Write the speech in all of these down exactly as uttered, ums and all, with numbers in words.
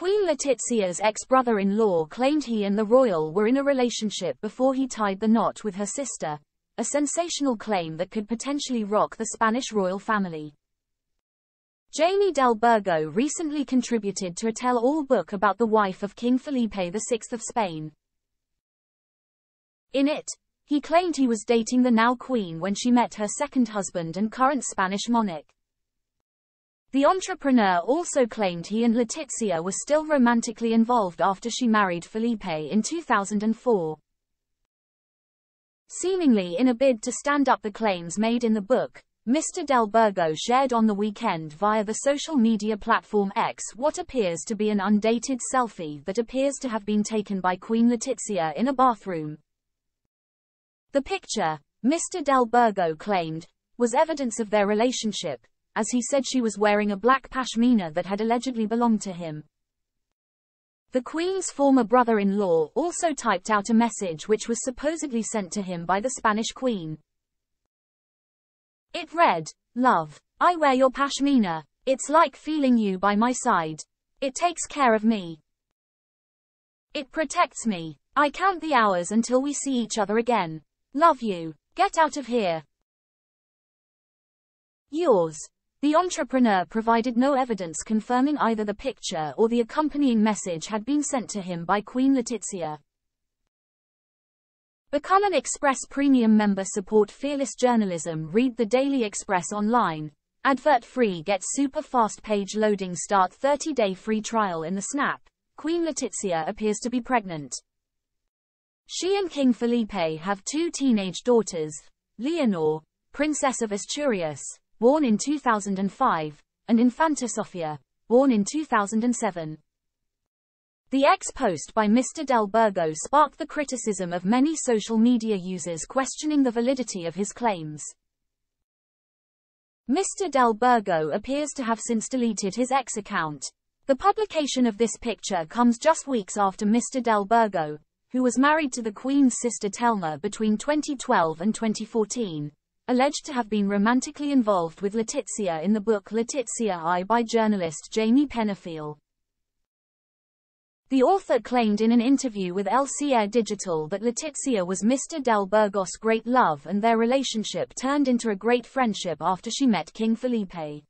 Queen Letizia's ex-brother-in-law claimed he and the royal were in a relationship before he tied the knot with her sister, a sensational claim that could potentially rock the Spanish royal family. Jaime Del Burgo recently contributed to a tell-all book about the wife of King Felipe the sixth of Spain. In it, he claimed he was dating the now queen when she met her second husband and current Spanish monarch. The entrepreneur also claimed he and Letizia were still romantically involved after she married Felipe in two thousand four. Seemingly in a bid to stand up the claims made in the book, Mister Del Burgo shared on the weekend via the social media platform X what appears to be an undated selfie that appears to have been taken by Queen Letizia in a bathroom. The picture, Mister Del Burgo claimed, was evidence of their relationship, as he said she was wearing a black pashmina that had allegedly belonged to him. The Queen's former brother-in-law also typed out a message which was supposedly sent to him by the Spanish Queen. It read, "Love, I wear your pashmina. It's like feeling you by my side. It takes care of me. It protects me. I count the hours until we see each other again. Love you. Get out of here. Yours." The entrepreneur provided no evidence confirming either the picture or the accompanying message had been sent to him by Queen Letizia. Become an Express Premium member. Support fearless journalism. Read the Daily Express online. Advert-free. Get super fast page loading. Start thirty day free trial in the snap. Queen Letizia appears to be pregnant. She and King Felipe have two teenage daughters, Leonor, Princess of Asturias, born in two thousand five, and Infanta Sofia, born in two thousand seven. The ex-post by Mister Del Burgo sparked the criticism of many social media users questioning the validity of his claims. Mister Del Burgo appears to have since deleted his X account. The publication of this picture comes just weeks after Mister Del Burgo, who was married to the Queen's sister Telma between twenty twelve and twenty fourteen, alleged to have been romantically involved with Letizia in the book Letizia I by journalist Jaime Peñafiel. The author claimed in an interview with El Cierre Digital that Letizia was Mister Del Burgo's great love and their relationship turned into a great friendship after she met King Felipe.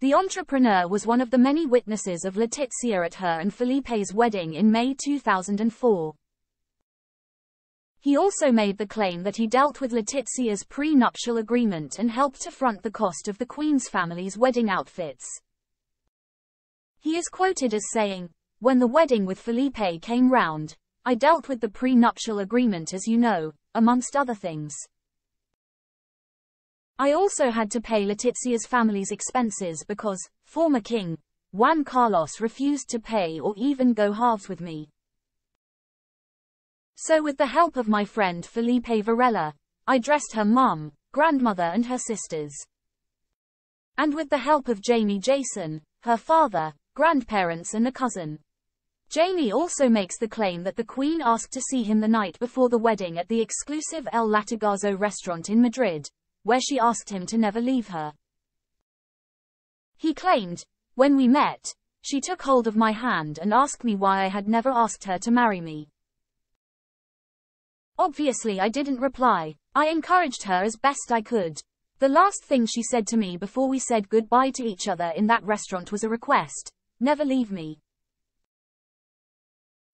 The entrepreneur was one of the many witnesses of Letizia at her and Felipe's wedding in May two thousand four. He also made the claim that he dealt with Letizia's prenuptial agreement and helped to front the cost of the Queen's family's wedding outfits. He is quoted as saying, "When the wedding with Felipe came round, I dealt with the prenuptial agreement, as you know, amongst other things. I also had to pay Letizia's family's expenses because, former king, Juan Carlos refused to pay or even go halves with me. So with the help of my friend Felipe Varela, I dressed her mum, grandmother and her sisters. And with the help of Jaime Jason, her father, grandparents and a cousin." Jaime also makes the claim that the Queen asked to see him the night before the wedding at the exclusive El Latigazo restaurant in Madrid, where she asked him to never leave her. He claimed, "When we met, she took hold of my hand and asked me why I had never asked her to marry me. Obviously I didn't reply. I encouraged her as best I could. The last thing she said to me before we said goodbye to each other in that restaurant was a request, never leave me."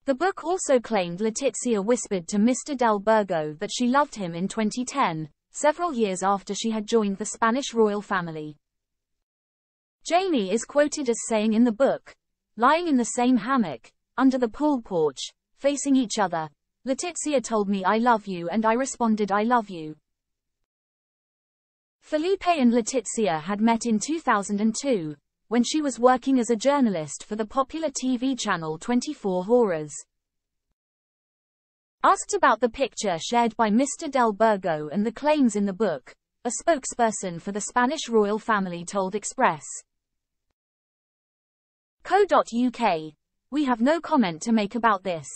The book also claimed Letizia whispered to Mister Del Burgo that she loved him in twenty ten, several years after she had joined the Spanish royal family. Jaime is quoted as saying in the book, "Lying in the same hammock, under the pool porch, facing each other, Letizia told me I love you and I responded I love you." Felipe and Letizia had met in two thousand two, when she was working as a journalist for the popular T V channel twenty-four hours. Asked about the picture shared by Mister Del Burgo and the claims in the book, a spokesperson for the Spanish royal family told Express dot co dot U K, "We have no comment to make about this.